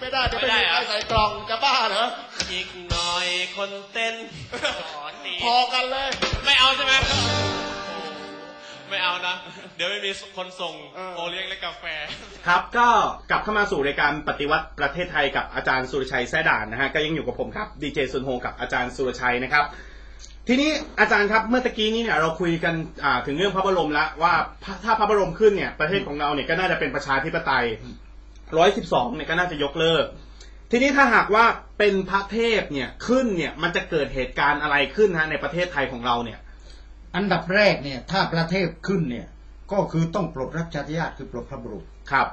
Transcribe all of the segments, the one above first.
ไม่ได้เดี๋ยวไปใส่กล่องจะบ้าเหรออีกหน่อยคนเต้นพอกันเลยไม่เอาใช่ไหมไม่เอานะเดี๋ยวไม่มีคนส่งโอเลี้ยงและกาแฟครับก็กลับเข้ามาสู่รายการปฏิวัติประเทศไทยกับอาจารย์สุรชัยแซ่ด่านนะฮะก็ยังอยู่กับผมครับดีเจซุนโฮกับอาจารย์สุรชัยนะครับทีนี้อาจารย์ครับเมื่อตะกี้นี้เนี่ยเราคุยกันถึงเรื่องพระบรมละว่าถ้าพระบรมขึ้นเนี่ยประเทศของเราเนี่ยก็น่าจะเป็นประชาธิปไตย112เนี่ยก็น่าจะยกเลิกทีนี้ถ้าหากว่าเป็นพระเทพเนี่ยขึ้นเนี่ยมันจะเกิดเหตุการณ์อะไรขึ้นฮะในประเทศไทยของเราเนี่ยอันดับแรกเนี่ยถ้าพระเทพขึ้นเนี่ยก็คือต้องปลดรัชทายาทคือปลดพระบุรุษครับ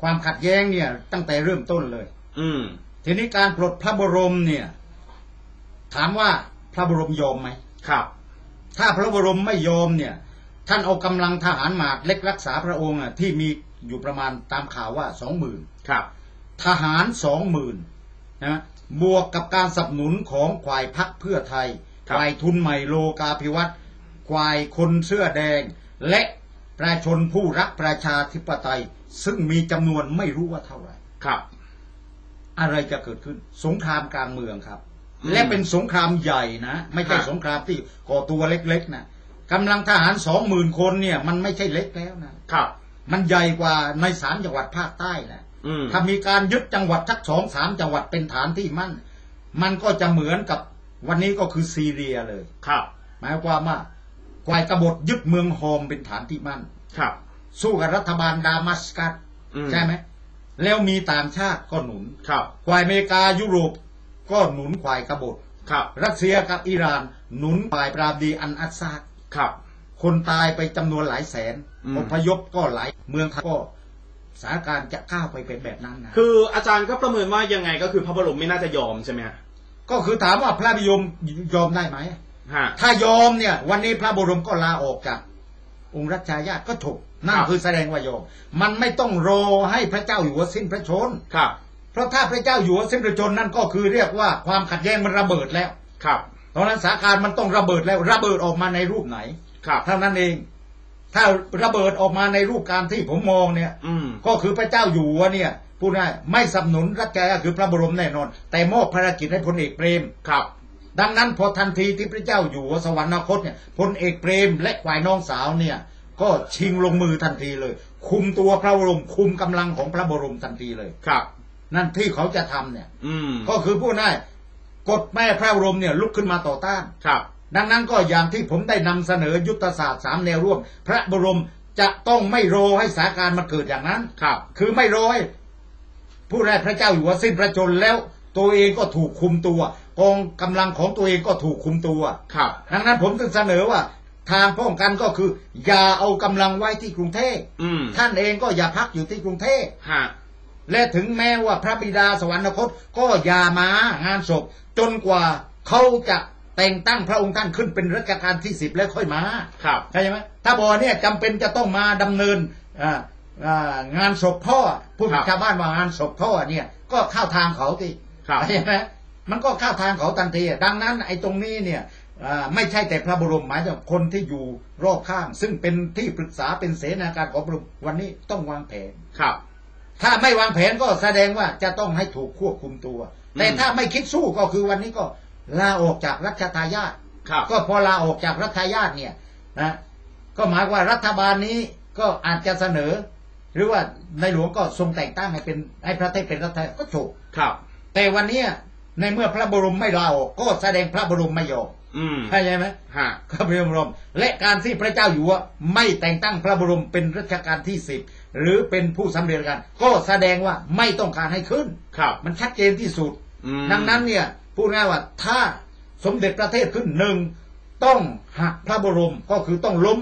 ความขัดแย้งเนี่ยตั้งแต่เริ่มต้นเลยทีนี้การปลดพระบรมเนี่ยถามว่าพระบรมยอมไหมครับถ้าพระบรมไม่ยอมเนี่ยท่านเอากำลังทหารหมาดเล็กรักษาพระองค์ที่มีอยู่ประมาณตามข่าวว่า 20,000 ครับทหาร 20,000 นะบวกกับการสนับสนุนของฝ่ายพรรคเพื่อไทยฝ่ายทุนใหม่โลกาภิวัตน์ฝ่ายคนเสื้อแดงและประชาชนผู้รักประชาธิปไตยซึ่งมีจำนวนไม่รู้ว่าเท่าไหร่ครับอะไรจะเกิดขึ้นสงครามกลางเมืองครับและเป็นสงครามใหญ่นะไม่ใช่สงครามที่ก่อตัวเล็กๆนะกำลังทหาร 20,000 คนเนี่ยมันไม่ใช่เล็กแล้วนะครับมันใหญ่กว่าใน3จังหวัดภาคใต้นะถ้ามีการยึดจังหวัดสัก 2-3 จังหวัดเป็นฐานที่มั่นมันก็จะเหมือนกับวันนี้ก็คือซีเรียเลยครับหมายความว่ากวายกบฏยึดเมืองโฮมเป็นฐานที่มั่นครับสู้กับรัฐบาลดามัสกัสใช่ไหมแล้วมีต่างชาติก็หนุนครับกวายอเมริกายุโรปก็หนุนฝ่ายกบฏครับรัสเซียกับอิหร่านหนุนฝ่ายปราบดีอันอัสซาดครับคนตายไปจำนวนหลายแสนอพยพก็หลายเมืองก็สถานการณ์จะก้าวไปเป็นแบบนั้นนะคืออาจารย์ก็ประเมินว่ายังไงก็คือพระบรมไม่น่าจะยอมใช่ไหมก็คือถามว่าพระยมยอมได้ไหมถ้ายอมเนี่ยวันนี้พระบรมก็ลาออกจากองค์รัชทายาทก็ถูกนั่นคือแสดงว่ายอมมันไม่ต้องรอให้พระเจ้าอยู่หัวสิ้นพระชนม์ครับเพราะถ้าพระเจ้าอยู่หัวสิ้นพระชนม์นั่นก็คือเรียกว่าความขัดแย้งมันระเบิดแล้วครับตอนนั้นสถานการณ์มันต้องระเบิดแล้วระเบิดออกมาในรูปไหนครับเท่านั้นเองถ้าระเบิดออกมาในรูปการที่ผมมองเนี่ยก็คือพระเจ้าอยู่หัวเนี่ยพูดง่ายไม่สนับสนุนรัชกาลคือพระบรมแน่นอนแต่มอบภารกิจให้พลเอกเปรมครับดังนั้นพอทันทีที่พระเจ้าอยู่หัวสวรรคตเนี่ยพลเอกเปรมและฝ่ายน้องสาวเนี่ยก็ชิงลงมือทันทีเลยคุมตัวพระบรมคุมกำลังของพระบรมทันทีเลยครับนั่นที่เขาจะทำเนี่ยก็คือพูดง่ายกฎแม่พระบรมเนี่ยลุกขึ้นมาต่อต้านครับดังนั้นก็อย่างที่ผมได้นำเสนอยุทธศาสตร์3แนวร่วมพระบรมจะต้องไม่รอให้สถานการณ์มันเกิดอย่างนั้นครับคือไม่รอให้ผู้แรกพระเจ้าอยู่หัวสิ้นพระชนม์แล้วตัวเองก็ถูกคุมตัวกองกำลังของตัวเองก็ถูกคุมตัวครับดังนั้นผมจึงเสนอว่าทางป้องกันก็คืออย่าเอากำลังไว้ที่กรุงเทพท่านเองก็อย่าพักอยู่ที่กรุงเทพและถึงแม้ว่าพระบิดาสวรรคตก็อย่ามางานศพจนกว่าเขาจะแต่งตั้งพระองค์ท่านขึ้นเป็นรัชกาลที่10แล้วค่อยมาครับใช่ไหมถ้าบอเนี่ยจำเป็นจะต้องมาดำเนินงานศพพ่อผู้ชาวบ้านว่างานศพพ่อเนี่ยก็เข้าทางเขาทีใช่ไหมมันก็เข้าทางเขาทันทีดังนั้นไอ้ตรงนี้เนี่ยไม่ใช่แต่พระบรมหมายถึงคนที่อยู่รอบข้างซึ่งเป็นที่ปรึกษาเป็นเสนาการของพระบรมวันนี้ต้องวางแผนครับถ้าไม่วางแผนก็แสดงว่าจะต้องให้ถูกควบคุมตัวแต่ถ้าไม่คิดสู้ก็คือวันนี้ก็ลาออกจากรัชทายาทก็พอลาออกจากรัชทายาทเนี่ยนะก็หมายว่ารัฐบาลนี้ก็อาจจะเสนอหรือว่าในหลวงก็ทรงแต่งตั้งให้เป็นให้พระเทพเป็นรัชทายาทก็ถูกครับแต่วันนี้ในเมื่อพระบรมไม่ลาออกก็แสดงพระบรมไม่ยอมใช่ไหมพระบรมและการที่พระเจ้าอยู่หัวไม่แต่งตั้งพระบรมเป็นรัชกาลที่10หรือเป็นผู้สำเร็จการก็แสดงว่าไม่ต้องการให้ขึ้นครับมันชัดเจนที่สุดดังนั้นเนี่ยพูดง่ายว่าถ้าสมเด็จพระเทพขึ้นหนึ่งต้องหักพระบรมก็คือต้องล้ม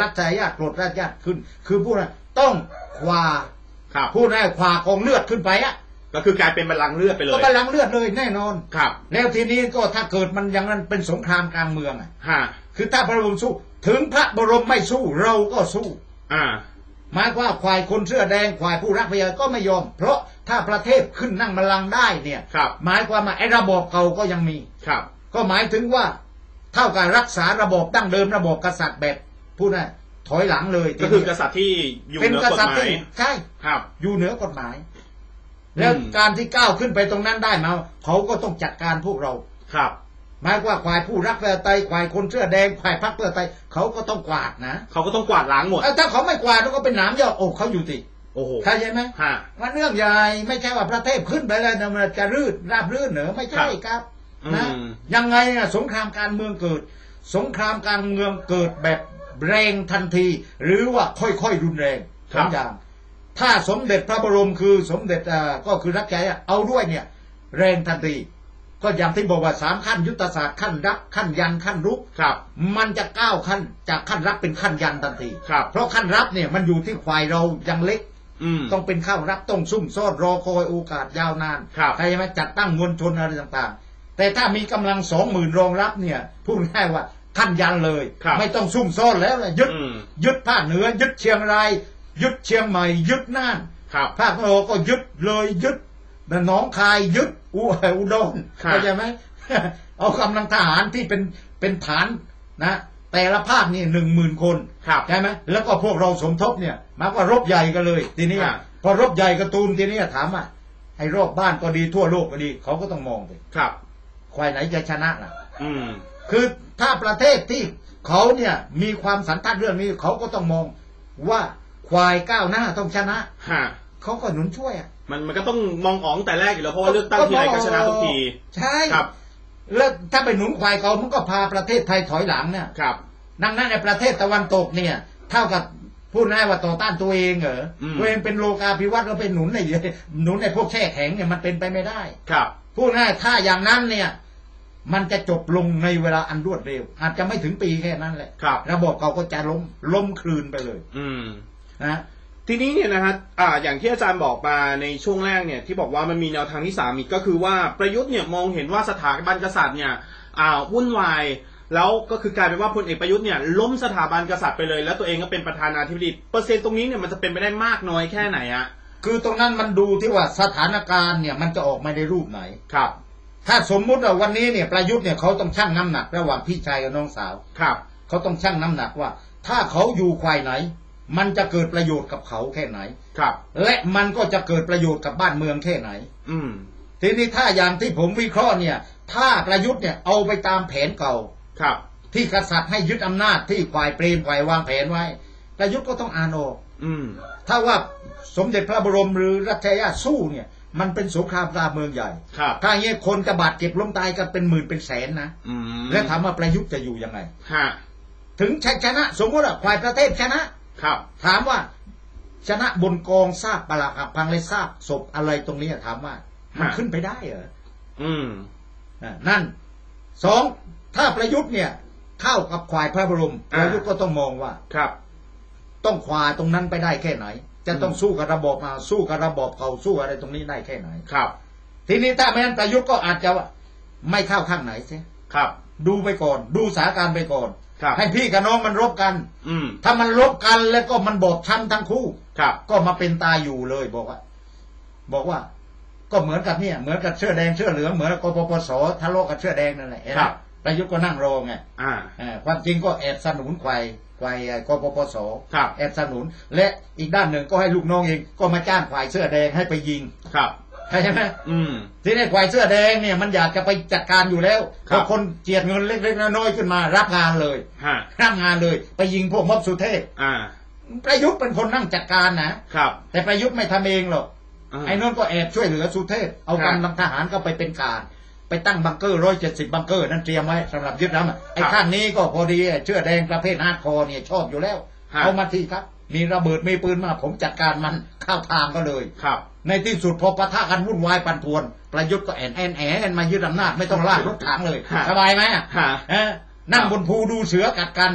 รัชทายาทปลดรัชทายาทขึ้นคือพูดง่ายต้องควาพูดง่ายควากองเลือดขึ้นไปอ่ะก็คือกลายเป็นบัลลังก์เลือดไปเลยก็บัลลังก์เลือดเลยแน่นอนครับแล้วทีนี้ก็ถ้าเกิดมันอย่างนั้นเป็นสงครามกลางเมืองอ่ะคือถ้าพระบรมสู้ถึงพระบรมไม่สู้เราก็สู้หมายว่าฝ่ายคนเสื้อแดงฝ่ายผู้รักพยาก็ไม่ยอมเพราะถ้าประเทศขึ้นนั่งบัลลังก์ได้เนี่ยหมายความว่าไอ้ระบอบเก่าก็ยังมีครับก็หมายถึงว่าเท่ากับรักษาระบอบดั้งเดิมระบอบกษัตริย์แบบพูดง่ายถอยหลังเลยก็คือกษัตริย์ที่อยู่เหนือกฎหมายใช่ครับอยู่เหนือกฎหมาย แล้วการที่ก้าวขึ้นไปตรงนั้นได้มาเขาก็ต้องจัดการพวกเราครับหมายว่าฝ่ายผู้รักประชาธิปไตยฝ่ายคนเสื้อแดงฝ่ายพรรคเพื่อไทยเขาก็ต้องกวาดนะเขาก็ต้องกวาดล้างหมดถ้าเขาไม่กวาดแล้วก็เป็นหนามยอกอกเขาอยู่ติโอ้โหใช่ไหมว่าเรื่องใหญ่ไม่ใช่ว่าประเทศขึ้นไปแล้วมันจะรืดราบรื่นเหรอไม่ใช่ครับนะยังไงนะสงครามการเมืองเกิดสงครามการเมืองเกิดแบบแรงทันทีหรือว่าค่อยๆรุนแรงสองอย่างถ้าสมเด็จพระบรมคือสมเด็จก็คือรัชกาลเอาด้วยเนี่ยแรงทันทีก็อย่างที่บอกว่าสามขั้นยุทธศาสตร์ขั้นรับขั้นยันขั้นรุกครับมันจะก้าวขั้นจากขั้นรับเป็นขั้นยันทันทีครับเพราะขั้นรับเนี่ยมันอยู่ที่ฝ่ายเรายังเล็กต้องเป็นข้าวรับต้องซุ่มซ่อนรอคอยโอกาสยาวนานใครมาจัดตั้งมวลชนอะไรต่างๆแต่ถ้ามีกำลัง20,000รองรับเนี่ยพูดง่ายว่าขั้นยันเลยไม่ต้องซุ่มซ่อนแล้วยึดภาคเหนือยึดเชียงรายยึดเชียงใหม่ยึดน่านภาคเราก็ยึดเลยยึดหนองคายยึดอุดรเข้าใจไหมเอากำลังทหารที่เป็นฐานนะแต่ละภาคนี่10,000 คนใช่ไหมแล้วก็พวกเราสมทบเนี่ยมาว่ารบใหญ่กันเลยทีนี้พอรบใหญ่กระตูมทีนี้ถามอ่ะให้รอบบ้านก็ดีทั่วโลกก็ดีเขาก็ต้องมองไปควายไหนจะชนะล่ะคือถ้าประเทศที่เขาเนี่ยมีความสันทัดเรื่องนี้เขาก็ต้องมองว่าควายก้าวหน้าต้องชนะเขาก็หนุนช่วยอ่ะมันก็ต้องมองอ๋องแต่แรกอยู่แล้วเพราะว่าเลือกตั้งทีไรก็ชนะทุกทีใช่ครับแล้วถ้าไปหนุนควายเขามันก็พาประเทศไทยถอยหลังเนี่ยครับดังนั้นในประเทศตะวันตกเนี่ยเท่ากับพูดง่ายว่าต่อต้านตัวเองเหรอตัวเองเป็นโลกาภิวัตน์แล้วไปหนุนในพวกแช่แข็งเนี่ยมันเป็นไปไม่ได้ครับพูดง่ายถ้าอย่างนั้นเนี่ยมันจะจบลงในเวลาอันรวดเร็วอาจจะไม่ถึงปีแค่นั้นแหละครับระบบเขาก็จะล้มคลืนไปเลยนะทีนี้เนี่ยนะฮะอย่างที่อาจารย์บอกมาในช่วงแรกเนี่ยที่บอกว่ามันมีแนวทางที่สามอีกก็คือว่าประยุทธ์เนี่ยมองเห็นว่าสถาบันกษัตริย์เนี่ยวุ่นวายแล้วก็คือกลายเป็นว่าพลเอกประยุทธ์เนี่ยล้มสถาบันกษัตริย์ไปเลยแล้วตัวเองก็เป็นประธานาธิบดีเปอร์เซ็นต์ตรงนี้เนี่ยมันจะเป็นไปได้มากน้อยแค่ไหนอะคือตรงนั้นมันดูที่ว่าสถานการณ์เนี่ยมันจะออกมาในรูปไหนครับถ้าสมมุติว่าวันนี้เนี่ยประยุทธ์เนี่ยเขาต้องชั่งน้ำหนักระหว่างพี่ชายกับน้องสาวครับเขาต้องชั่งน้ำหนักว่าถ้าเขาอยู่ฝ่ายไหนมันจะเกิดประโยชน์กับเขาแค่ไหนครับและมันก็จะเกิดประโยชน์กับบ้านเมืองแค่ไหนทีนี้ถ้าอย่างที่ผมวิเคราะห์เนี่ยถ้าประยุทธ์เนี่ยเอาไปตามแผนเก่าครับที่กษัตริย์ให้ยึดอำนาจที่ฝ่ายเปรมฝ่ายวางแผนไว้ประยุทธ์ก็ต้องอ่านออกถ้าว่าสมเด็จพระบรมหรือรัชกาลที่9สู้เนี่ยมันเป็นสงครามกลางเมืองใหญ่ถ้าอย่างนี้คนจะบาดเจ็บล้มตายกันเป็นหมื่นเป็นแสนนะแล้วถามว่าประยุทธ์จะอยู่ยังไงถึงชนะสมมติว่าฝ่ายประเทศชนะครับถามว่าชนะบนกองซากปรักหักพังและซากศพอะไรตรงนี้ถามว่ามันขึ้นไปได้เหรอนั่นสองถ้าประยุทธ์เนี่ยเข้ากับควายพระบรมประยุทธ์ก็ต้องมองว่าครับต้องควายตรงนั้นไปได้แค่ไหนจะต้องสู้กับระบบมาสู้กับระบบเขาสู้อะไรตรงนี้ได้แค่ไหนครับทีนี้ถ้าไม่งั้นประยุทธ์ก็อาจจะไม่เข้าข้างไหนใช่ครับดูไปก่อนดูสถานการณ์ไปก่อนให้พี่กับน้องมันรบกันถ้ามันรบกันแล้วก็มันบอบช้ำทั้งคู่ก็มาเป็นตายอยู่เลยบอกว่าก็เหมือนกับเนี่ยเหมือนกับเสื้อแดงเสื้อเหลืองเหมือนกับกปปสทะเลาะกับเสื้อแดงนั่นแหละประยุทธ์ก็นั่งรอไงความจริงก็แอบสนุนควายกปปสแอบสนุนและอีกด้านหนึ่งก็ให้ลูกน้องเองก็มาจ้างควายเสื้อแดงให้ไปยิงใช่ไหมที่นี่ควายเสื้อแดงเนี่ยมันอยากจะไปจัดการอยู่แล้วพอคนเจียดเงินเล็กๆน้อยๆขึ้นมารับงานเลยไปยิงพวกม็อบสุเทพประยุทธ์เป็นคนนั่งจัดการนะครับแต่ประยุทธ์ไม่ทำเองหรอกไอ้นนท์ก็แอบช่วยเหลือสุเทพเอากำลังทหารเข้าไปเป็นการไปตั้งบังเกอร์170บังเกอร์นั่นเตรียมไว้สำหรับยึดน้ำไอ้ข้างนี้ก็พอดีเสื้อแดงประเภทฮาร์ดคอร์เนี่ยชอบอยู่แล้วเอามาทีครับมีระเบิดมีปืนมาผมจัดการมันเข้าทางก็เลยครับในที่สุดพอปะทะกันวุ่นวายปั่นป่วนประยุทธ์ก็แอนมายึดอำนาจไม่ต้องลากรถถังเลยสบายไหมนั่งบนภูดูเสือกัดกัน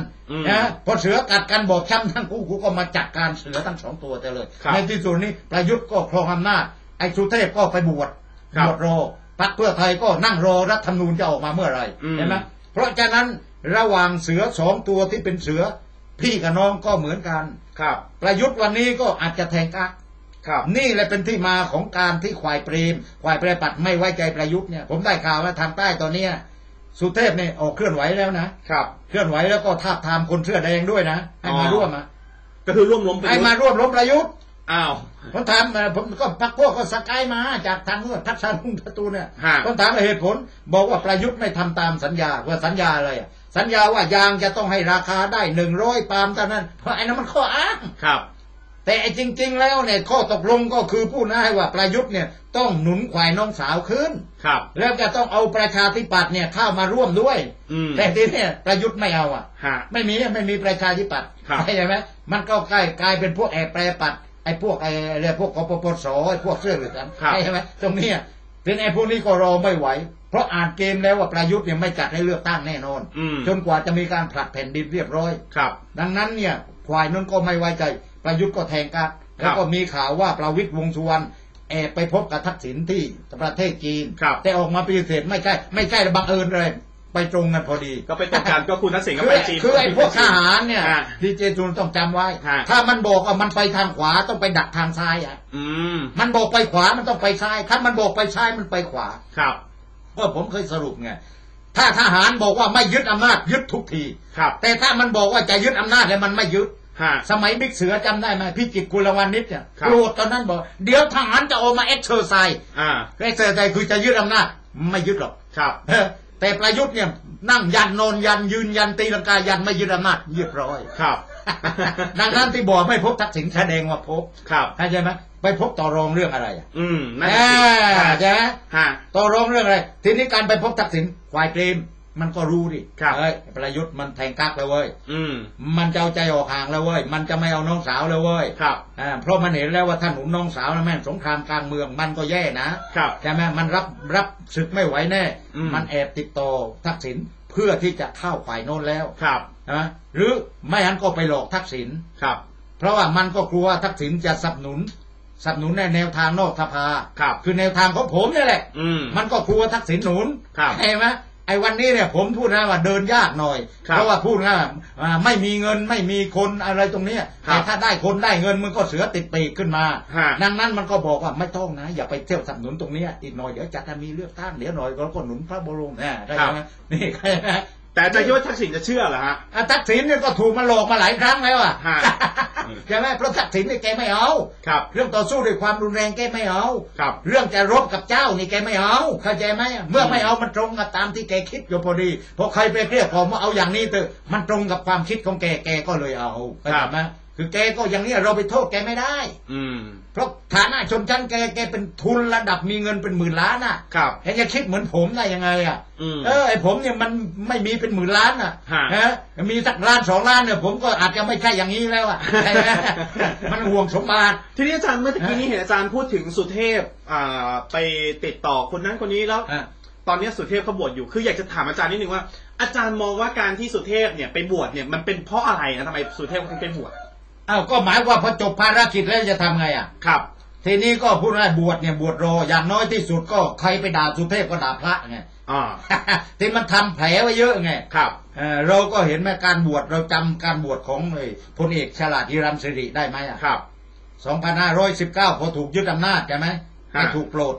นะพอเสือกัดกันบอกช้ำทั้งคู่ก็มาจัดการเสือทั้ง2ตัวเลยในที่สุดนี้ประยุทธ์ก็ครองอำนาจไอ้สุเทพก็ไปบวชรอพรรคเพื่อไทยก็นั่งรอรัฐธรรมนูญจะออกมาเมื่อไรเห็นไหมเพราะฉะนั้นระหว่างเสือ2ตัวที่เป็นเสือพี่กับน้องก็เหมือนกันครับประยุทธ์วันนี้ก็อาจจะแทงกั๊กนี่แหละเป็นที่มาของการที่ควายเปรมปัดไม่ไว้ใจประยุทธ์เนี่ยผมได้ข่าวว่าทางใต้ตอนนี้สุเทพเนี่ยออกเคลื่อนไหวแล้วนะครับเคลื่อนไหวแล้วก็ทาบทามคนเสื้อแดงด้วยนะให้มาร่วมก็คือร่วมล้มประยุทธ์ อ้าวผมถามผมก็พักพวกก็สกายมาจากทางนู้นทักษะลุงประตูเนี่ยผมถามเหตุผลบอกว่าประยุทธ์ไม่ทำตามสัญญาว่าสัญญาอะไรสัญญาว่ายางจะต้องให้ราคาได้100ปาล์มเท่านั้นเพราะไอ้นั้นมันข้ออ้างครับแต่จริงๆแล้วเนี่ยข้อตกลงก็คือพูดง่ายว่าประยุทธ์เนี่ยต้องหนุนขวายน้องสาวขึ้นครับแล้วจะต้องเอาประชาธิปัตย์เนี่ยเข้ามาร่วมด้วยแต่ทีนี้ประยุทธ์ไม่เอาอ่ะไม่มีประชาธิปัตย์ใช่ไหมมันก็กลายเป็นพวกแอบแปรปัดไอ้พวกไอ้เรื่องพวกกปปส.ไอ้พวกเสื้อเหลืองใช่ไหมตรงนี้ถึงไอ้พวกนี้ก็รอไม่ไหวเพราะอ่านเกมแล้วว่าประยุทธ์เนี่ยไม่จัดให้เลือกตั้งแน่นอนจนกว่าจะมีการผลัดแผ่นดินเรียบร้อยครับดังนั้นเนี่ยขวายนั้นก็ไม่ไว้ใจประยุทธ์ก็แทงการแล้วก็มีข่าวว่าประวิตรวงษ์สุวรรณแอบไปพบกับทักษิณที่ประเทศจีนแต่ออกมาปฏิเสธไม่ใช่บังเอิญเลยไปตรงกันพอดีก็ไปตรงกันก็คุณทักษิณก็ไปจีนคือไอ้พวกทหารเนี่ยที่เจจุนต้องจำไว้ถ้ามันบอกว่ามันไปทางขวาต้องไปดักทางซ้ายอ่ะมันบอกไปขวามันต้องไปซ้ายถ้ามันบอกไปซ้ายมันไปขวาครับเพราะผมเคยสรุปไงถ้าทหารบอกว่าไม่ยึดอำนาจยึดทุกทีแต่ถ้ามันบอกว่าจะยึดอำนาจแล้วมันไม่ยึดสมัยบิ๊กเสือจำได้ไหมพี่จิตกุลวานิชเนี่ยโกรธตอนนั้นบอกเดี๋ยวทหารจะออกมาเอ็กเซอร์ไซส์เอ็กเซอร์ไซส์คือจะยึดอำนาจไม่ยึดหรอกครับแต่ประยุทธ์เนี่ยนั่งยันนอนยันยืนยันตีลังกายันไม่ยึดอำนาจเรียบร้อยครับดังนั้นที่บอกไม่พบทักษิณแสดงว่าพบครับเข้าใจไหมไปพบต่อรองเรื่องอะไรนั่นเองเข้าใจไหมต่อรองเรื่องอะไรทีนี้การไปพบทักษิณควายเกรมมันก็รู้ดิเฮ้ยประยุทธ์มันแทงกักแล้วเว้ยมันจะเอาใจออกห่างแล้วเว้ยมันจะไม่เอาน้องสาวแล้วเว้ยครับเพราะมันเห็นแล้วว่าท่านหนุนน้องสาวแล้วแม่งสงครามกลางเมืองมันก็แย่นะครับใช่ไหมมันรับศึกไม่ไหวแน่มันแอบติดต่อทักษิณเพื่อที่จะเข้าฝ่ายโน้นแล้วครับนะหรือไม่งั้นก็ไปหลอกทักษิณครับเพราะว่ามันก็กลัวทักษิณจะสนับสนุนในแนวทางนอกสภาครับคือแนวทางของผมนี่แหละมันก็กลัวทักษิณหนุนใช่ไหมไอ้วันนี้เนี่ยผมพูดนะว่าเดินยากหน่อยเพราะว่าพูดนะไม่มีเงินไม่มีคนอะไรตรงนี้แต่ถ้าได้คนได้เงินมันก็เสือติดปีกขึ้นมาดังนั้นมันก็บอกว่าไม่ต้องนะอย่าไปเที่ยวสนับสนุนตรงนี้อีกหน่อยเดี๋ยวจะมีเลือกตั้งเดี๋ยวหน่อยก็หนุนพระบรมได้ไหมนี่แต่จะคิดว่าทักษิณจะเชื่อเหรอฮะทักษิณเนี่ยก็ถูกมาหลอกมาหลายครั้งแล้วอ่ะใช่ไหมเพราะทักษิณเนี่ยแกไม่เอาเรื่องต่อสู้ด้วยความรุนแรงแกไม่เอาเรื่องจะรบกับเจ้านี่แกไม่เอาเข้าใจไหมเมื่อไม่เอามันตรงกับตามที่แกคิดอยู่พอดีพอใครไปเรียกผมว่าเอาอย่างนี้เถอะมันตรงกับความคิดของแกแกก็เลยเอาเข้าใจไหมคือแกก็อย่างนี้เราไปโทษแกไม่ได้เพราะฐานะชนชั้นแกเป็นทุนระดับมีเงินเป็นหมื่นล้านอ่ะแกจะคิดเหมือนผมได้ยังไงอ่ะไอผมเนี่ยมันไม่มีเป็นหมื่นล้านอ่ะนะมีสักล้าน2 ล้านเนี่ยผมก็อาจจะไม่ใช่อย่างนี้แล้วอ่ะมันห่วงสมบัติทีนี้อาจารย์เมื่อกี้นี้เห็นอาจารย์พูดถึงสุเทพไปติดต่อคนนั้นคนนี้แล้วตอนนี้สุเทพเขาบวชอยู่คืออยากจะถามอาจารย์นิดนึงว่าอาจารย์มองว่าการที่สุเทพเนี่ยไปบวชเนี่ยมันเป็นเพราะอะไรนะทำไมสุเทพถึงไปบวชก็หมายว่าพอจบภารกิจแล้วจะทำไงอ่ะครับทีนี้ก็พูดว่าบวชเนี่ยบวชรออย่างน้อยที่สุดก็ใครไปด่าสุเทพก็ด่าพระไงที่มันทำแผลไว้เยอะไงครับเราก็เห็นแม้การบวชเราจำการบวชของพลเอกฉลาดฮิรัญศิริได้ไหมอ่ะครับ2519พอถูกยึดอำนาจใช่ไหมถูกปลด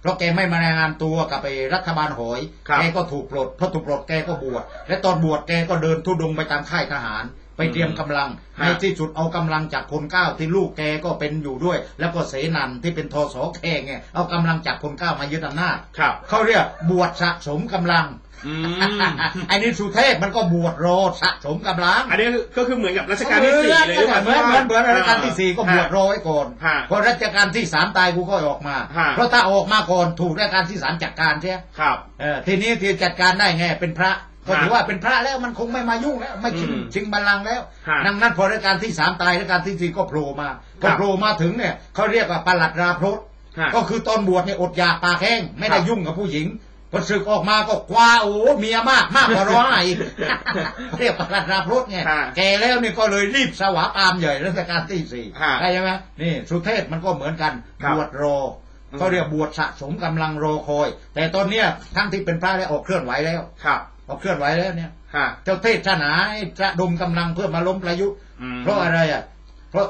เพราะแกไม่มารายงานตัวกับไปรัฐบาลหอยแกก็ถูกปลดเพราะถูกปลดแกก็บวชและตอนบวชแกก็เดินทุดงไปตามค่ายทหารไปเตรียมกำลังในที่จุดเอากำลังจากคนเก้าที่ลูกแกก็เป็นอยู่ด้วยแล้วก็เสนันที่เป็นทศแขกเนี่ยเอากำลังจากคนเก้ามายึดอำนาจเขาเรียกบวชสะสมกำลังอันนี้สุเทพมันก็บวชรอสะสมกำลังอันนี้ก็คือเหมือนกับรัชกาลที่4เลยเหมือนรัชกาลที่4ก็บวชรอไว้ก่อนเพราะรัชกาลที่3ตายกูก็ออกมาเพราะถ้าออกมาก่อนถูกรัชกาลที่3จัดการใช่ไหมทีนี้ที่จัดการได้ไงเป็นพระก็ถือว่าเป็นพระแล้วมันคงไม่มายุ่งแล้วไม่ชิงบัลลังก์แล้วดังนั้นพอรัชกาลที่3ตายรัชกาลที่4ก็โผล่มาพอโผล่มาถึงเนี่ยเขาเรียกว่าปลัดราพรตก็คือตอนบวชเนี่ยอดยาปากแห้งไม่ได้ยุ่งกับผู้หญิงพอศึกออกมาก็คว้าโอ้เมียมากกว่าร้อยเรียกปลัดราพรตไงแกแล้วนี่ก็เลยรีบสวาปามใหญ่รัชกาลที่4ใช่ไหมนี่สุเทพมันก็เหมือนกันบวชรอเขาเรียกบวชสะสมกำลังรอคอยแต่ตอนเนี้ยทั้งที่เป็นพระแล้วออกเคลื่อนไหวแล้วเอาเคลื่อนไหวแล้วเนี่ยเจ้าเทศนาจะดมกำลังเพื่อมาล้มประยุทธ์เพราะอะไรอ่ะเพราะ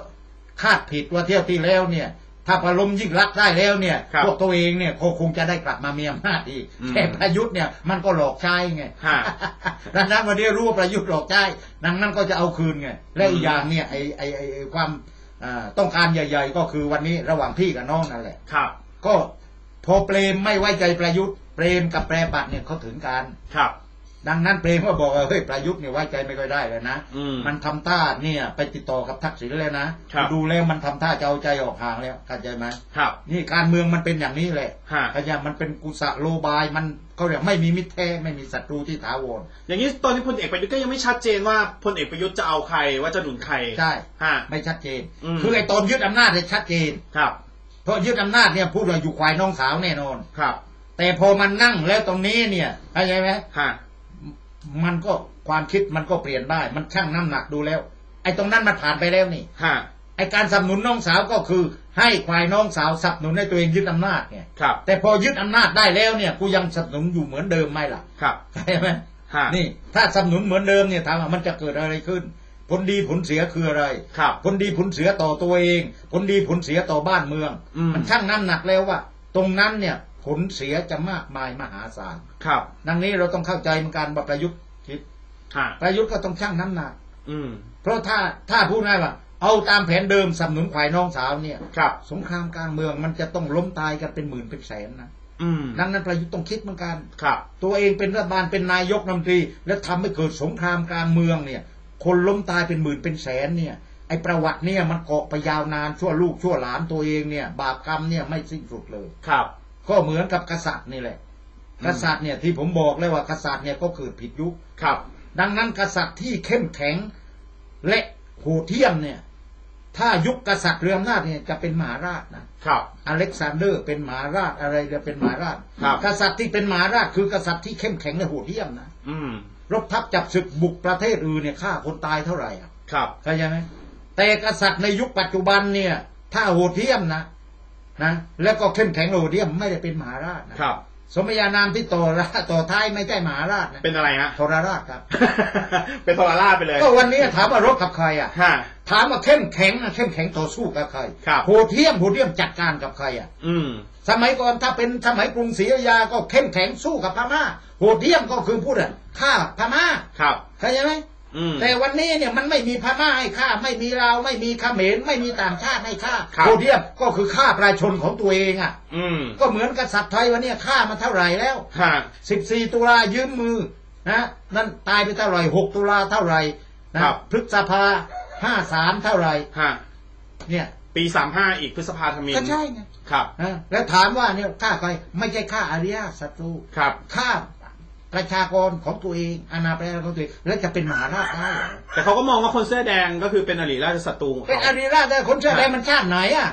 คาดผิดว่าเที่ยวที่แล้วเนี่ยถ้าประล้มยิ่งรักได้แล้วเนี่ยพวกตัวเองเนี่ยคงจะได้กลับมาเมียมหน้าอีกแต่ประยุทธ์เนี่ยมันก็หลอกใช้ไงดังนั้นวันนี้รู้ว่าประยุทธ์หลอกใช้ดังนั้นก็จะเอาคืนไงและอีกอย่างเนี่ยไอ้ความ ต้องการใหญ่ๆก็คือวันนี้ระหว่างพี่กับน้องนั่นแหละครับก็พอเปรมไม่ไว้ใจประยุทธ์เปรมกับแปรปัดเนี่ยเขาถึงการครับดังนั้นเปรมก็บอกว่าเฮ้ยประยุทธ์เนี่ยไว้ใจไม่ค่อยได้เลยนะมันทำท่าเนี่ยไปติดต่อกับทักษิณแล้วนะดูแล้วมันทำท่าจะเอาใจออกห่างแล้วเข้าใจไหมครับนี่การเมืองมันเป็นอย่างนี้แหละขยะมันเป็นกุศโลบายมันเขาเรียกไม่มีมิตรแท้ไม่มีศัตรูที่ถาวรอย่างนี้ตอนนี้พลเอกประยุทธ์ก็ยังไม่ชัดเจนว่าพลเอกประยุทธ์จะเอาใครว่าจะหนุนใครใช่ไม่ชัดเจนคือไอ้ตอนยึดอำนาจเนี่ยชัดเจนครับเพราะยึดอำนาจเนี่ยพูดว่าอยู่ควายน้องสาวแน่นอนครับแต่พอมันนั่งแล้วตรงนี้เนี่ยเข้าใจไหมมันก็ความคิดมันก็เปลี่ยนได้มันชั่งน้ำหนักดูแล้วไอ้ตรงนั้นมันผ่านไปแล้วนี่ไอ้การสนับสนุนน้องสาวก็คือให้ควายน้องสาวสนับสนุนให้ตัวเองยึดอำนาจไงแต่พอยึดอำนาจได้แล้วเนี่ยกูยังสนับสนุนอยู่เหมือนเดิมไหมล่ะใช่ไหมนี่ถ้าสนับสนุนเหมือนเดิมเนี่ยถามว่ามันจะเกิดอะไรขึ้นผลดีผลเสียคืออะไรผลดีผลเสียต่อตัวเองผลดีผลเสียต่อบ้านเมืองมันชั่งน้ำหนักแล้วว่าตรงนั้นเนี่ยผลเสียจะมากมายมหาศาลครับดังนี้เราต้องเข้าใจเหมือนกันว่าประยุทธ์คิดประยุทธ์ก็ต้องชั่งน้ำหนักเพราะถ้าพูดง่ายว่าเอาตามแผนเดิมสนับสนุนฝ่ายน้องสาวเนี่ยครับสงครามกลางเมืองมันจะต้องล้มตายกันเป็นหมื่นเป็นแสนนะดังนั้นประยุทธ์ต้องคิดเหมือนกันครับตัวเองเป็นรัฐบาลเป็นนายกรัฐมนตรีแล้วทำให้เกิดสงครามกลางเมืองเนี่ยคนล้มตายเป็นหมื่นเป็นแสนเนี่ยไอ้ประวัติเนี่ยมันเกาะไปยาวนานชั่วลูกชั่วหลานตัวเองเนี่ยบาปกรรมเนี่ยไม่สิ้นสุดเลยครับก็เหมือนกับกษัตริย์นี่แหละกษัตริย์เนี่ยที่ผมบอกเลยว่ากษัตริย์เนี่ยก็เกิดผิดยุคครับดังนั้นกษัตริย์ที่เข้มแข็งและโหดเที่ยมเนี่ยถ้ายุคกษัตริย์เรืออำนาจเนี่ยจะเป็นมหาราชนะครับอเล็กซานเดอร์เป็นมหาราชอะไรจะเป็นมหาราชกษัตริย์ที่เป็นมหาราชคือกษัตริย์ที่เข้มแข็งและโหดเที่ยมนะรบทัพจับศึกบุกประเทศอื่นเนี่ยฆ่าคนตายเท่าไหร่ครับเข้าใจไหมแต่กษัตริย์ในยุคปัจจุบันเนี่ยถ้าโหดเที่ยมนะแล้วก็เข้มแข็งโหดเที่ยมไม่ได้เป็นมหาราชนะครับสมญานามที่ต่อท้ายไม่ใช่มหาราชนะเป็นอะไรฮะทรราชครับเป็นทรราชไปเลยก็วันนี้ถามว่ารบกับใครอ่ะถามว่าเข้มแข็งต่อสู้กับใครโหดเที่ยมจัดการกับใครอ่ะสมัยก่อนถ้าเป็นสมัยกรุงศรีอยุธยาก็เข้มแข็งสู้กับพม่าโหดเที่ยมก็คือพูดอ่ะฆ่าพม่าครับเข้าใจไหมแต่วันนี้เนี่ยมันไม่มีพม่าให้ฆ่าไม่มีลาวไม่มีเขมรไม่มีต่างชาติให้ฆ่าโหดเที่ยมก็คือฆ่าประชาชนของตัวเองอ่ะก็เหมือนกษัตริย์ไทยวันนี้ฆ่ามาเท่าไหร่แล้ว14 ตุลายืมมือนะนั่นตายไปเท่าไหร่6 ตุลาเท่าไหร่นะพฤษภา53เท่าไหร่เนี่ยปี35อีกพฤษภาธมินก็ใช่ไงครับแล้วถามว่าเนี่ยฆ่าใครไม่ใช่ฆ่าอริยศัตรูครับฆ่าประชากรของตัวเองอาณาประชาของตัวเองแล้วจะเป็นมหาราชได้แต่เขาก็มองว่าคนเสื้อแดงก็คือเป็นอริราชศัตรูเป็นอริราชแต่คนเสื้อแดงมันชาติไหนอ่ะ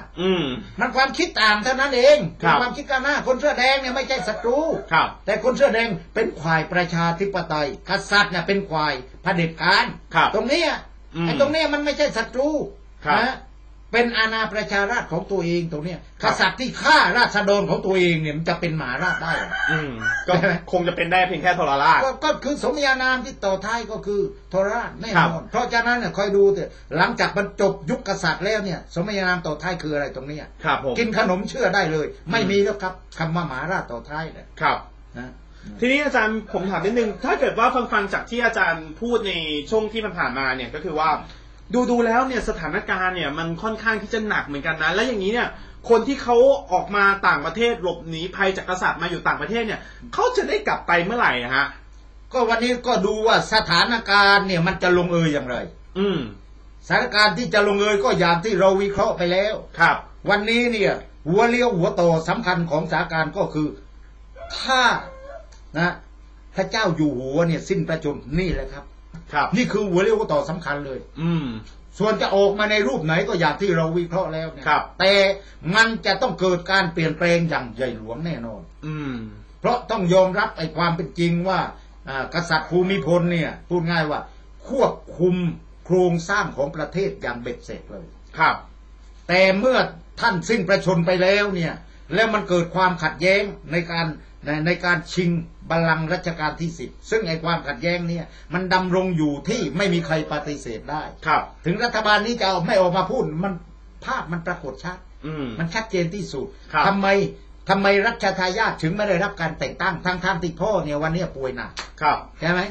มันความคิดต่างเท่านั้นเองความคิดกันหน้าคนเสื้อแดงเนี่ยไม่ใช่ศัตรูแต่คนเสื้อแดงเป็นฝ่ายประชาธิปไตยกษัตริย์เนี่ยเป็นฝ่ายเผด็จการตรงนี้ไอ้ตรงนี้มันไม่ใช่ศัตรูนะเป็นอาณาประชาราชของตัวเองตรงนี้กษัตริย์ที่ฆ่าราษฎรของตัวเองเนี่ยมันจะเป็นมหาราชได้ก็คงจะเป็นได้เพียงแค่ทรราชก็คือสมญานามที่ต่อท้ายก็คือทรราชแน่นอนเพราะฉะนั้นเนี่ยคอยดูเถอะหลังจากบรรจบยุคกษัตริย์แล้วเนี่ยสมญานามต่อท้ายคืออะไรตรงนี้กินขนมเชื่อได้เลยไม่มีแล้วครับคำว่ามหาราชต่อท้ายเนี่ยครับนะทีนี้อาจารย์ผมถามนิดนึงถ้าเกิดว่าฟังจากที่อาจารย์พูดในช่วงที่ผ่านมาเนี่ยก็คือว่าดูแล้วเนี่ยสถานการณ์เนี่ยมันค่อนข้างที่จะหนักเหมือนกันนะและอย่างนี้เนี่ยคนที่เขาออกมาต่างประเทศหลบหนีภัยจากกษัตริย์มาอยู่ต่างประเทศเนี่ยเขาจะได้กลับไปเมื่อไหร่ฮะก็วันนี้ก็ดูว่าสถานการณ์เนี่ยมันจะลงเอยอย่างไรสถานการณ์ที่จะลงเอยก็อย่างที่เราวิเคราะห์ไปแล้วครับวันนี้เนี่ยหัวเลี้ยวหัวต่อสำคัญของสถานการณ์ก็คือถ้านะพระเจ้าอยู่หัวเนี่ยสิ้นประชวรนี่แหละครับนี่คือหัวเรี่ยวต่อสำคัญเลยส่วนจะออกมาในรูปไหนก็อย่างที่เราวิเคราะห์แล้วเนี่ยแต่มันจะต้องเกิดการเปลี่ยนแปลงอย่างใหญ่หลวงแน่นอนเพราะต้องยอมรับไอ้ความเป็นจริงว่ากษัตริย์ภูมิพลเนี่ยพูดง่ายว่าควบคุมโครงสร้างของประเทศอย่างเบ็ดเสร็จเลยครับแต่เมื่อท่านสิ้นประชนไปแล้วเนี่ยแล้วมันเกิดความขัดแย้งในการชิงบัลลังก์รัชกาลที่10ซึ่งไอ้ความขัดแย้งเนี่ยมันดำรงอยู่ที่ไม่มีใครปฏิเสธได้ครับถึงรัฐบาลนี้จะไม่ออกมาพูดมันภาพมันปรากฏชัดมันชัดเจนที่สุดทำไมรัชทายาทถึงไม่ได้รับการแต่งตั้งทั้งที่พ่อเนี่ยวันนี้ป่วยหนักครับใช่ไหม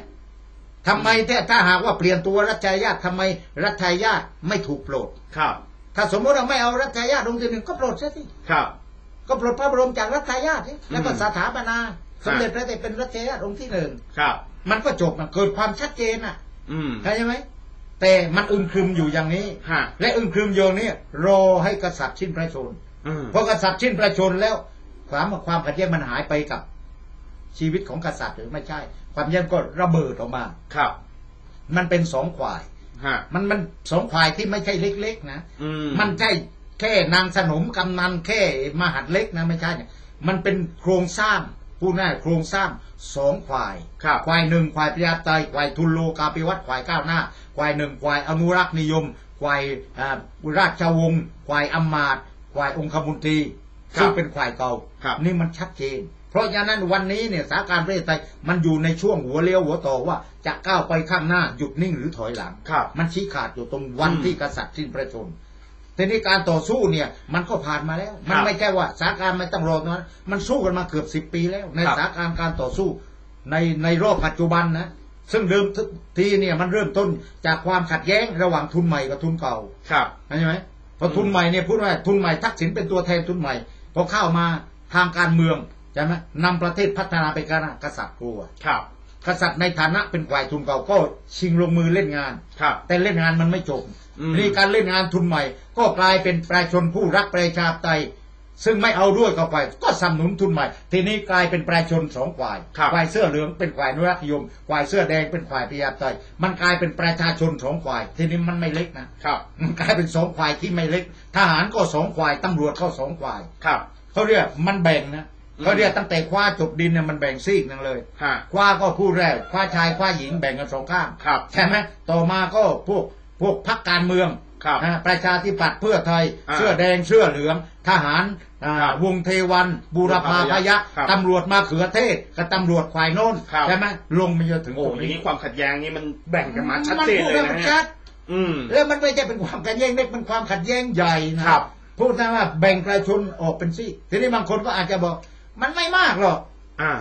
ทำไมถ้าหากว่าเปลี่ยนตัวรัชทายาททำไมรัชทายาทไม่ถูกโปรดครับท ถ้าสมมติเราไม่เอารัฐายาทองค์ที่หนึ่งก็ปลดซะทีครับก็ปลดพระบรมจากรัฐายาทแล้วก็สถาปนาสมเด็จพระเตยเป็นรัฐายาทองค์ที่หนึ่งครับมันก็จบมันเกิดความชัดเจนอ่ะใช่ไหมแต่มันอึมครึมอยู่อย่างนี้และอึมครึมอย่างนี้รอให้กษัตริย์ชิ้นพระชนเพราะกษัตริย์ชิ้นพระชนแล้วความขัดแย้งมันหายไปกับชีวิตของกษัตริย์หรือไม่ใช่ความแย้งก็ระเบิดออกมาครับมันเป็นสองฝ่ายมันสองฝ่ายที่ไม่ใช่เล็กๆนะมันใช่แค่นางสนมกำนันแค่มหาดเล็กนะไม่ใช่เนี่ยมันเป็นโครงสร้างผู้น่าโครงสร้างสองฝ่ายฝ่ายหนึ่งฝ่ายประชาธิปไตยฝ่ายทุนโลกาภิวัตน์ฝ่ายก้าวหน้าฝ่ายหนึ่งฝ่ายอนุรักษ์นิยมฝ่ายราชวงศ์ฝ่ายอำมาตย์ฝ่ายองคมนตรีซึ่งเป็นฝ่ายเก่านี่มันชัดเจนเพราะฉะนั้นวันนี้เนี่ยสถานการณ์ประเทศไทยมันอยู่ในช่วงหัวเลี้ยวหัวต่อว่าจะก้าวไปข้างหน้าหยุดนิ่งหรือถอยหลังมันชี้ขาดอยู่ตรงวันที่กษัตริย์สิ้นพระชนม์ทีนี้การต่อสู้เนี่ยมันก็ผ่านมาแล้วมันไม่ใช่ว่าสถานการณ์ไม่ต้องรอนะมันสู้กันมาเกือบ10ปีแล้วในสถานการณ์การต่อสู้ในรอบปัจจุบันนะซึ่งเดิมทีเนี่ยมันเริ่มต้นจากความขัดแย้งระหว่างทุนใหม่กับทุนเก่าเข้าใจไหมพอทุนใหม่เนี่ยพูดว่าทุนใหม่ทักษิณเป็นตัวแทนทุนใหม่พอเข้ามาทางการเมืองใช่ไหมนำประเทศพัฒนาไปการกษัตริย์กลัวกษัตริย์ในฐานะเป็นฝ่ายทุนเก่าก็ชิงลงมือเล่นงานแต่เล่นงานมันไม่จบนี่การเล่นงานทุนใหม่ก็กลายเป็นประชาชนผู้รักประชาธิปไตยซึ่งไม่เอาด้วยกับฝ่ายก็สนับสนุนทุนใหม่ทีนี้กลายเป็นประชาชนสองฝ่ายฝ่ายเสื้อเหลืองเป็นฝ่ายอนุรักษ์นิยมฝ่ายเสื้อแดงเป็นฝ่ายประชาธิปไตยมันกลายเป็นประชาชนสองฝ่ายทีนี้มันไม่เล็กนะมันกลายเป็นสองฝ่ายที่ไม่เล็กทหารก็สองฝ่ายตำรวจก็สองฝ่ายเขาเรียกมันแบ่งนะเขาเรียกตั้งแต่คว้าจบดินเนี่ยมันแบ่งซีกนั่นเลยคว้าก็คู่แรกคว้าชายคว้าหญิงแบ่งกันสองข้างใช่ไหมต่อมาก็พวกพรรคการเมืองประชาธิปัตย์เพื่อไทยเสื้อแดงเสื้อเหลืองทหารวงเทวันบูรพาพยัคฆ์ตำรวจมาเขือเทศกับตำรวจฝ่ายโน้นใช่ไหมลงมาเยอะถึงโอ้ยนี้ความขัดแย้งนี้มันแบ่งกันมาชัดเจนเลยนะแล้วมันไม่ใช่เป็นความขัดแย้งเล็กเป็นความขัดแย้งใหญ่นะครับพูดนะว่าแบ่งประชาชนออกเป็นซีกทีนี้บางคนก็อาจจะบอกมันไม่มากหรอก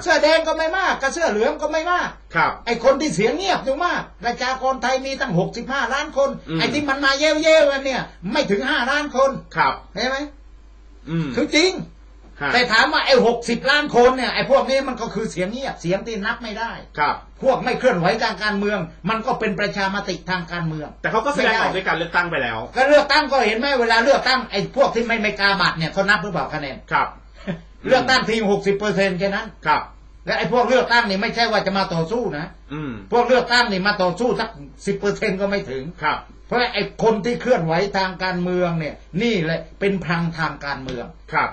เสื้อแดงก็ไม่มากกับเสื้อเหลืองก็ไม่มากไอ้คนที่เสียงเงียบอยู่มากประชากรไทยมีตั้ง65ล้านคนไอ้ที่มันมาเย่ยๆกันเนี่ยไม่ถึง5ล้านคนเห็นไหมคือจริงแต่ถามว่าไอ้60ล้านคนเนี่ยไอ้พวกนี้มันก็คือเสียงเงียบเสียงที่นับไม่ได้พวกไม่เคลื่อนไหวทางการเมืองมันก็เป็นประชามติทางการเมืองแต่เขาก็แสดงออกด้วยการเลือกตั้งไปแล้วก็เลือกตั้งก็เห็นไหมเวลาเลือกตั้งไอ้พวกที่ไม่กาบัตรเนี่ยเขานับหรือเปล่าคะแนนเลือกตั้งที 60% แค่นั้นและไอ้พวกเลือกตั้งนี่ไม่ใช่ว่าจะมาต่อสู้นะพวกเลือกตั้งนี่มาต่อสู้สัก 10% ก็ไม่ถึงเพราะไอ้คนที่เคลื่อนไหวทางการเมืองเนี่ยนี่แหละเป็นพลังทางการเมือง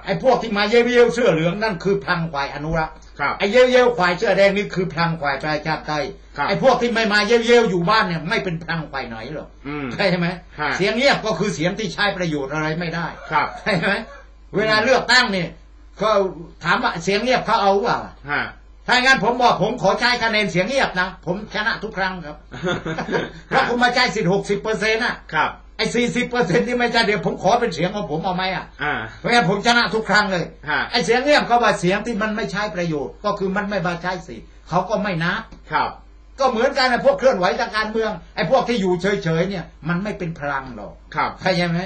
ไอ้พวกที่มาเย่ยๆเสื้อเหลืองนั่นคือพลังฝ่ายอนุรักษ์ไอ้เย่ยๆฝ่ายเสื้อแดงนี่คือพลังฝ่ายประชาธิปไตยไอ้พวกที่ไม่มาเย่ยๆอยู่บ้านเนี่ยไม่เป็นพลังฝ่ายไหนหรอกใช่ไหมเสียงเงียบก็คือเสียงที่ใช้ประโยชน์อะไรไม่ได้ใช่ไหมเวลาเลือกตั้งเนี่ยก็ถามว่าเสียงเงียบเขาเอาว่าถ้าอย่างนั้นผมบอกผมขอใช้คะแนนเสียงเงียบนะผมชนะทุกครั้งครับเพราะคุณมาใช้สิทธิ์ 60% น่ะไอ้ 40% ที่ไม่ใช่เดี๋ยวผมขอเป็นเสียงของผมเอาไหมอ่ะเพราะงั้นผมชนะทุกครั้งเลยไอ้เสียงเงียบเขาว่าเสียงที่มันไม่ใช้ประโยชน์ก็คือมันไม่มาใช้สิทธิ์เขาก็ไม่นับก็เหมือนกันนะพวกเคลื่อนไหวทางการเมืองไอ้พวกที่อยู่เฉยๆเนี่ยมันไม่เป็นพลังหรอกใช่ไหม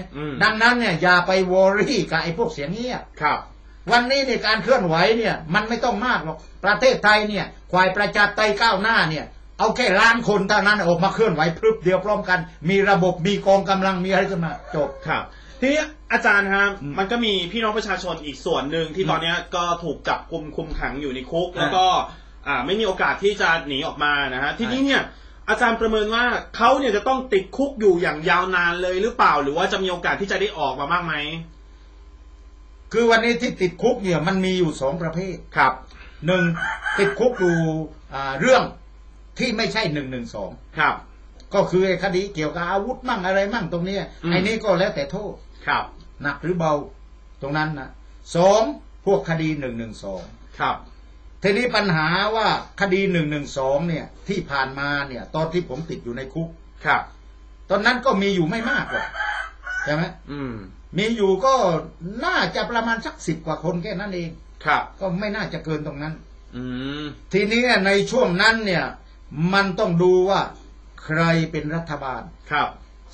ดังนั้นเนี่ยอย่าไปวอรี่กับไอ้พวกเสียงเงียบวันนี้ในการเคลื่อนไหวเนี่ยมันไม่ต้องมากหรอกประเทศไทยเนี่ยฝ่ายประชาธิปไตยก้าวหน้าเนี่ยเอาแค่ล้านคนเท่านั้นออกมาเคลื่อนไหวพรึบเดียวพร้อมกันมีระบบมีกองกำลังมีอะไรขึ้นมาจบทีนี้อาจารย์ครับมันก็มีพี่น้องประชาชนอีกส่วนหนึ่งที่ตอนนี้ก็ถูกจับกุมคุมขังอยู่ในคุกแล้วก็ไม่มีโอกาสที่จะหนีออกมานะฮะทีนี้เนี่ยอาจารย์ประเมินว่าเขาเนี่ยจะต้องติดคุกอยู่อย่างยาวนานเลยหรือเปล่าหรือว่าจะมีโอกาสที่จะได้ออกมาบ้างไหมคือวันนี้ที่ติดคุกเนี่ยมันมีอยู่สองประเภทหนึ่งติดคุกดูเรื่องที่ไม่ใช่112ก็คือคดีเกี่ยวกับอาวุธมั่งอะไรมั่งตรงนี้ไอ้นี้ก็แล้วแต่โทษหนักหรือเบาตรงนั้นนะสองพวกคดี112ทีนี้ปัญหาว่าคดี112เนี่ยที่ผ่านมาเนี่ยตอนที่ผมติดอยู่ในคุกตอนนั้นก็มีอยู่ไม่มากหรอกใช่ไหมมีอยู่ก็น่าจะประมาณสัก10 กว่าคนแค่นั้นเองก็ไม่น่าจะเกินตรงนั้นทีนี้ในช่วงนั้นเนี่ยมันต้องดูว่าใครเป็นรัฐบาล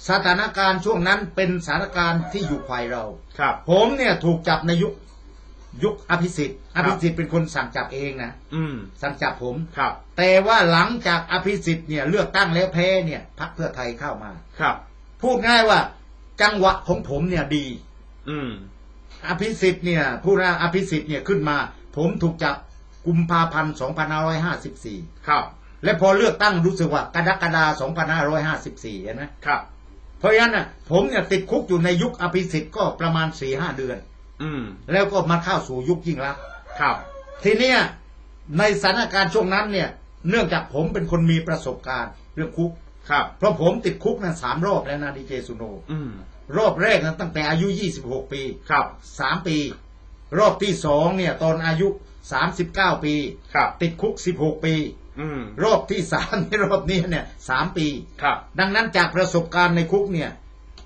สถานการณ์ช่วงนั้นเป็นสถานการณ์ที่อยู่ฝ่ายเราครับผมเนี่ยถูกจับในยุคอภิสิทธิ์เป็นคนสั่งจับเองนะสั่งจับผมครับแต่ว่าหลังจากอภิสิทธิ์เนี่ยเลือกตั้งแล้วแพ้เนี่ยพรรคเพื่อไทยเข้ามาครับพูดง่ายว่าจังหวะของผมเนี่ยดีอภิสิทธิ์เนี่ยผู้ร่างอภิสิทธิ์เนี่ยขึ้นมาผมถูกจับกุมภาพันธ์2554ครับและพอเลือกตั้งรู้สึกว่ากรกฎาคม2554นะครับเพราะฉะนั้นนะผมเนี่ยติดคุกอยู่ในยุคอภิสิทธิ์ก็ประมาณ 4-5 เดือนแล้วก็มาเข้าสู่ยุคยิ่งรักครับทีเนี้ยในสถานการณ์ช่วงนั้นเนี่ยเนื่องจากผมเป็นคนมีประสบการณ์เรื่องคุกครับเพราะผมติดคุกนั้น3 รอบแล้วนะดีเจสุโนรอบแรกนั้นตั้งแต่อายุ26ปีครับ3ปีรอบที่2เนี่ยตอนอายุ39ปีครับติดคุก16ปีรอบที่3ในรอบนี้เนี่ย3ปีครับดังนั้นจากประสบการณ์ในคุกเนี่ย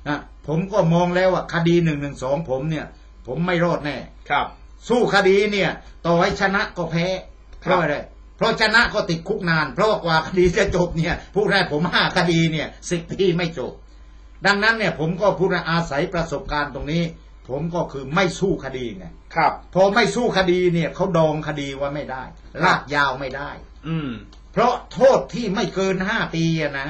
นะผมก็มองแล้วว่าคดี112ผมเนี่ยผมไม่รอดแน่ครับสู้คดีเนี่ยต่อให้ชนะก็แพ้เพราะอะไรเพราะชนะก็ติดคุกนานเพราะกว่าคดีจะจบเนี่ยพูดได้ผม5คดีเนี่ย10ปีไม่จบดังนั้นเนี่ยผมก็พูดอาศัยประสบการณ์ตรงนี้ผมก็คือไม่สู้คดีไงครับพอไม่สู้คดีเนี่ยเขาดองคดีว่าไม่ได้ลากยาวไม่ได้เพราะโทษที่ไม่เกิน5ปีนะ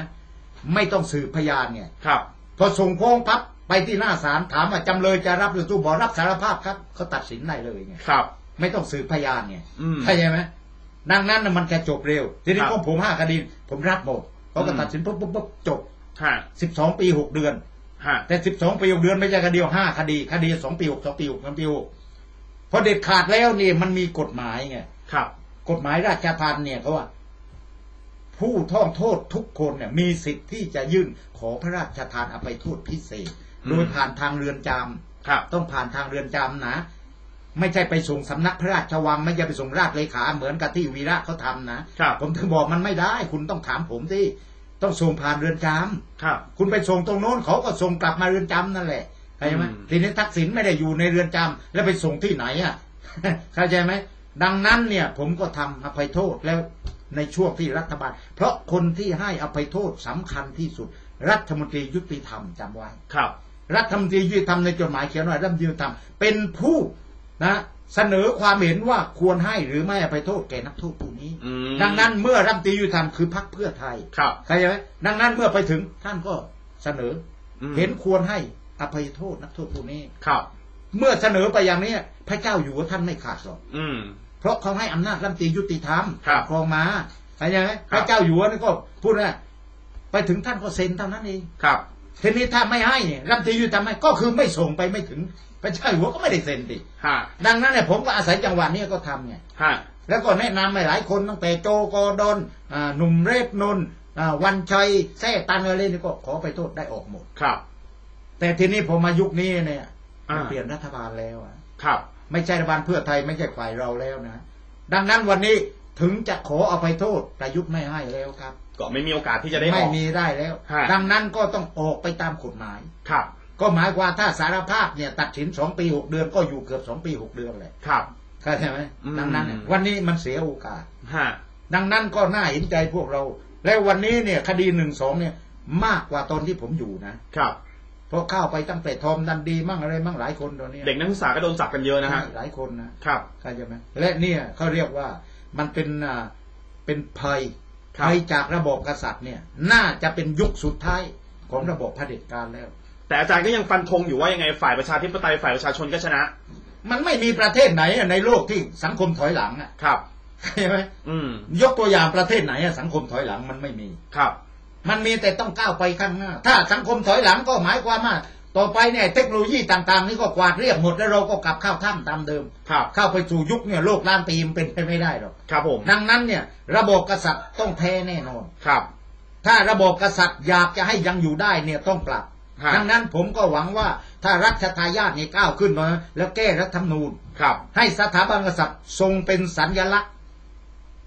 ไม่ต้องสืบพยานเนี่ยครับพอส่งฟ้องปั๊บไปที่หน้าศาลถามว่าจำเลยจะรับหรือบอกรับสารภาพครับเขาตัดสินได้เลยไงครับไม่ต้องสืบพยานไงใช่ไหมดังนั้นมันจะจบเร็วทีนี้ของผม5คดีผมรับหมดเขาก็ตัดสินปุ๊บจบ12ปี6เดือนแต่12 ปี6เดือนไม่ใช่คดี5คดี2 ปี62 ปี 6 3 ปี 6พอเด็ดขาดแล้วนี่มันมีกฎหมายไงครับกฎหมายราชทัณฑ์เนี่ยเขาว่าผู้ต้องโทษทุกคนเนี่ยมีสิทธิ์ที่จะยื่นขอพระราชทานอภัยโทษพิเศษโดยผ่านทางเรือนจำครับต้องผ่านทางเรือนจำนะไม่ใช่ไปส่งสำนักพระราชวังไม่ใช่ไปส่งราชเลขาเหมือนกับที่วีระเขาทำนะผมถึงบอกมันไม่ได้คุณต้องถามผมที่ต้องส่งผ่านเรือนจำครับคุณไปส่งตรงโน้นเขาก็ส่งกลับมาเรือนจำนั่นแหละเข้าใจไหมทีนี้ทักษิณไม่ได้อยู่ในเรือนจำแล้วไปส่งที่ไหนอ่ะเข้าใจไหมดังนั้นเนี่ยผมก็ทำอภัยโทษแล้วในช่วงที่รัฐบาลเพราะคนที่ให้อภัยโทษสำคัญที่สุดรัฐมนตรียุติธรรมจำไว้ครับรัฐมนตรียุติธรรมในจดหมายเขียนว่ารัฐมนตรียุติธรรมเป็นผู้นะเสนอความเห็นว่าควรให้หรือไม่อภัยโทษแก่นักโทษผู้นี้ดังนั้นเมื่อรัฐมนตรียุติธรรมคือพรรคเพื่อไทยครับเข้าใจไหมดังนั้นเมื่อไปถึงท่านก็เสนอเห็นควรให้อภัยโทษนักโทษผู้นี้ครับเมื่อเสนอไปอย่างนี้พระเจ้าอยู่หัวท่านไม่ขาดหรอกเพราะเขาให้อำนาจรัฐมนตรียุติธรรมครองมาเข้าใจไหมพระเจ้าอยู่หัวนี่ก็พูดนะไปถึงท่านก็เซ็นเท่านั้นเองครับทีนี้ถ้าไม่ให้รัฐมนตรียุติธรรมก็คือไม่ส่งไปไม่ถึงพระเจ้าอยู่หัวก็ไม่ได้เซ็นดิดังนั้นเนี่ยผมก็อาศัยจังหวะนี้ก็ทำไงแล้วก็แนะนำหลายคนตั้งแต่โจกอดอนหนุ่มเรศนนท์วันชัยแท้ตันอะไรนี่ก็ขอไปโทษได้ออกหมดครับแต่ทีนี้ผมมายุคนี้เนี่ยเปลี่ยนรัฐบาลแล้วครับไม่ใช่รัฐบาลเพื่อไทยไม่ใช่ฝ่ายเราแล้วนะดังนั้นวันนี้ถึงจะขออภัยโทษประยุทธ์ไม่ให้แล้วครับก็ไม่มีโอกาสที่จะได้ไม่มีได้แล้วดังนั้นก็ต้องออกไปตามกฎหมายครับก็หมายความถ้าสารภาพเนี่ยตัดสิน2 ปี 6 เดือนก็อยู่เกือบ2 ปี 6 เดือนเลยครับเข้าใจไหมดังนั้นวันนี้มันเสียโอกาสดังนั้นก็น่าเห็นใจพวกเราแล้ววันนี้เนี่ยคดี112เนี่ยมากกว่าตอนที่ผมอยู่นะครับเพราะเข้าไปตั้งแต่ทอมดันดีมั่งอะไรมั่งหลายคนตอนนี้เด็กนักศึกษาก็โดนจับกันเยอะนะฮะหลายคนนะครับเข้าใจไหมและเนี่ยเขาเรียกว่ามันเป็นภัยจากระบอบกษัตริย์เนี่ยน่าจะเป็นยุคสุดท้ายของระบอบเผด็จการแล้วแต่อาจารย์ก็ยังฟันธงอยู่ว่ายังไงฝ่ายประชาธิปไตยฝ่ายประชาชนก็ชนะมันไม่มีประเทศไหนในโลกที่สังคมถอยหลังครับใช่ไหมยกตัวอย่างประเทศไหนสังคมถอยหลังมันไม่มีครับมันมีแต่ต้องก้าวไปข้างหน้าถ้าสังคมถอยหลังก็หมายความว่าต่อไปเนี่ยเทคโนโลยีต่างๆนี่ก็กวาดเรียบหมดแล้วเราก็กลับเข้าถ้ำตามเดิมเข้าไปสู่ยุคเนี่ยโลกล้านปีมันเป็นไปไม่ได้หรอกครับผมดังนั้นเนี่ยระบบกษัตริย์ต้องแพ้แน่นอนครับถ้าระบบกษัตริย์อยากจะให้ยังอยู่ได้เนี่ยต้องปรับดังนั้นผมก็หวังว่าถ้ารัชทายาทเนี่ยก้าวขึ้นมาแล้วแก้รัฐธรรมนูญให้สถาบันกษัตริย์ทรงเป็นสัญลักษณ์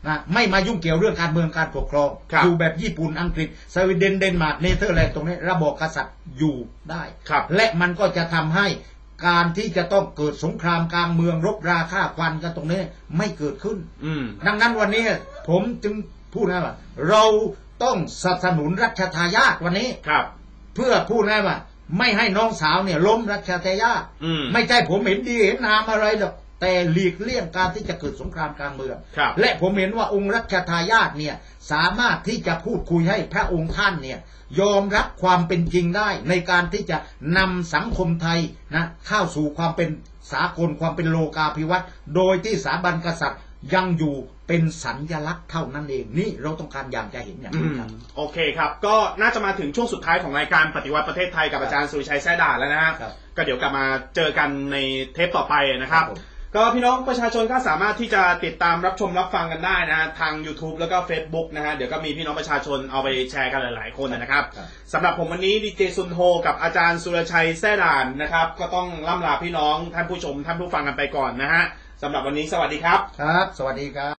นะไม่มายุ่งเกี่ยวเรื่องการเมืองการปกครองอยู่แบบญี่ปุ่นอังกฤษสวีเดนเดนมาร์กเนเธอร์แลนด์ตรงนี้ระบอบกษัตริย์อยู่ได้และมันก็จะทำให้การที่จะต้องเกิดสงครามกลางเมืองรบราฆ่าฟันกันตรงนี้ไม่เกิดขึ้นดังนั้นวันนี้ผมจึงพูดนะว่าเราต้องสนับสนุนรัชทายาทวันนี้ เพื่อพูดง่ายว่าไม่ให้น้องสาวเนี่ยล้มรัชทายาทไม่ใช่ผมเห็นดีเห็นนามอะไรหรอกแต่หลีกเลี่ยงการที่จะเกิดสงครามกลางเมืองและผมเห็นว่าองค์รัชทายาทเนี่ยสามารถที่จะพูดคุยให้พระองค์ท่านเนี่ยยอมรับความเป็นจริงได้ในการที่จะนำสังคมไทยนะเข้าสู่ความเป็นสากลความเป็นโลกาภิวัตน์โดยที่สถาบันกษัตริย์ยังอยู่เป็นสัญลักษณ์เท่านั้นเองนี่เราต้องการอย่างจะเห็นอย่างนี้ครับโอเคครับก็น่าจะมาถึงช่วงสุดท้ายของรายการปฏิวัติประเทศไทยกับอาจารย์สุริชัยแซ่ด่านแล้วนะฮะก็เดี๋ยวกลับมาเจอกันในเทปต่อไปนะครับก็พี่น้องประชาชนก็สามารถที่จะติดตามรับชมรับฟังกันได้นะทาง YouTube แล้วก็ Facebook นะฮะเดี๋ยวก็มีพี่น้องประชาชนเอาไปแชร์กันหลายๆคนนะครับสำหรับผมวันนี้ดีเจซุนโฮกับอาจารย์สุรชัยแซ่ด่านนะครับก็ต้องล่ำลาพี่น้องท่านผู้ชมท่านผู้ฟังกันไปก่อนนะฮะสำหรับวันนี้สวัสดีครับครับสวัสดีครับ